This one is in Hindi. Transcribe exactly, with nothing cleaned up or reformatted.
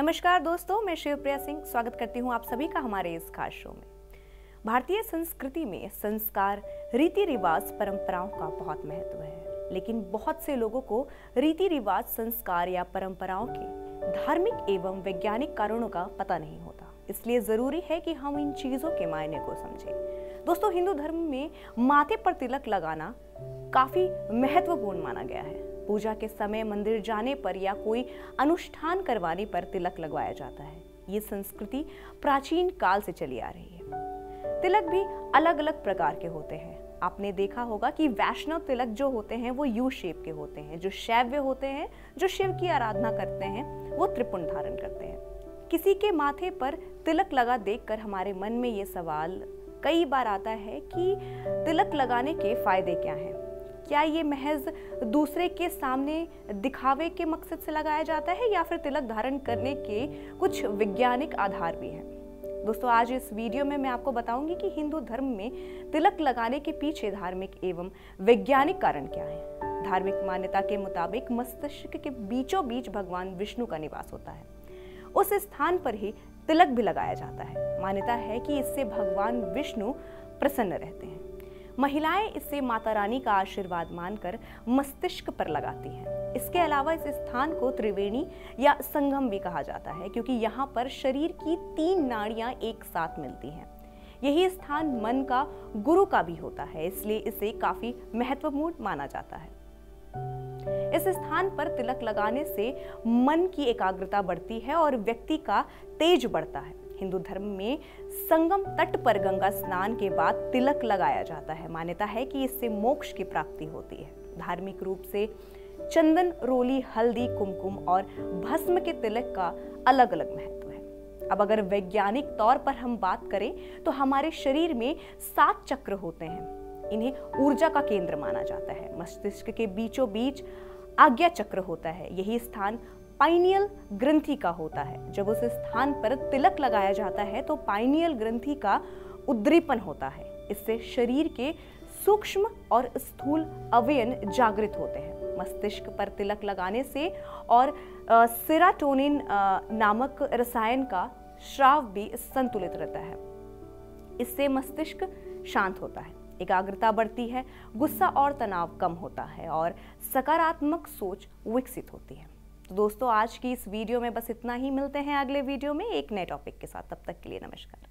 नमस्कार दोस्तों, मैं शिवप्रिया सिंह स्वागत करती हूँ आप सभी का हमारे इस खास शो में। भारतीय संस्कृति में संस्कार, रीति रिवाज, परंपराओं का बहुत महत्व है, लेकिन बहुत से लोगों को रीति रिवाज, संस्कार या परंपराओं के धार्मिक एवं वैज्ञानिक कारणों का पता नहीं होता। इसलिए जरूरी है कि हम इन चीजों के मायने को समझें। दोस्तों, हिंदू धर्म में माथे पर तिलक लगाना काफी महत्वपूर्ण माना गया है। पूजा के समय मंदिर जाने पर या कोई अनुष्ठान करवाने पर तिलक लगवाया जाता है। ये संस्कृति प्राचीन काल से चली आ रही है। तिलक भी अलग अलग प्रकार के होते हैं। आपने देखा होगा कि वैष्णव तिलक जो होते हैं वो यू शेप के होते हैं, जो शैव्य होते हैं, जो शिव की आराधना करते हैं वो त्रिपुंड धारण करते हैं। किसी के माथे पर तिलक लगा देखकर हमारे मन में ये सवाल कई बार आता है कि तिलक लगाने के फायदे क्या हैं? क्या ये महज दूसरे के सामने दिखावे के मकसद से लगाया जाता है या फिर तिलक धारण करने के कुछ वैज्ञानिक आधार भी हैं? दोस्तों, आज इस वीडियो में मैं आपको बताऊंगी कि हिंदू धर्म में तिलक लगाने के पीछे धार्मिक एवं वैज्ञानिक कारण क्या हैं। धार्मिक मान्यता के मुताबिक मस्तिष्क के बीचों बीच भगवान विष्णु का निवास होता है। उस स्थान पर ही तिलक भी लगाया जाता है। मान्यता है कि इससे भगवान विष्णु प्रसन्न रहते हैं। महिलाएं इससे माता रानी का आशीर्वाद मानकर मस्तिष्क पर लगाती हैं। इसके अलावा इस स्थान को त्रिवेणी या संगम भी कहा जाता है, क्योंकि यहाँ पर शरीर की तीन नाड़ियाँ एक साथ मिलती हैं। यही स्थान मन का, गुरु का भी होता है, इसलिए इसे काफी महत्वपूर्ण माना जाता है। इस स्थान पर तिलक लगाने से मन की एकाग्रता बढ़ती है और व्यक्ति का तेज बढ़ता है। हिंदू धर्म में संगम तट पर गंगा स्नान के बाद तिलक लगाया जाता है। मान्यता है कि इससे मोक्ष की प्राप्ति होती है। धार्मिक रूप से चंदन, रोली, हल्दी, कुमकुम और भस्म के तिलक का अलग अलग महत्व है। अब अगर वैज्ञानिक तौर पर हम बात करें तो हमारे शरीर में सात चक्र होते हैं। इन्हें ऊर्जा का केंद्र माना जाता है। मस्तिष्क के बीचों बीच आज्ञा चक्र होता है। यही स्थान पाइनियल ग्रंथि का होता है। जब उस स्थान पर तिलक लगाया जाता है तो पाइनियल ग्रंथि का उद्दीपन होता है। इससे शरीर के सूक्ष्म और स्थूल अवयन जागृत होते हैं। मस्तिष्क पर तिलक लगाने से और सेरोटोनिन नामक रसायन का स्राव भी संतुलित रहता है। इससे मस्तिष्क शांत होता है, एकाग्रता बढ़ती है, गुस्सा और तनाव कम होता है और सकारात्मक सोच विकसित होती है। तो दोस्तों, आज की इस वीडियो में बस इतना ही। मिलते हैं अगले वीडियो में एक नए टॉपिक के साथ। तब तक के लिए नमस्कार।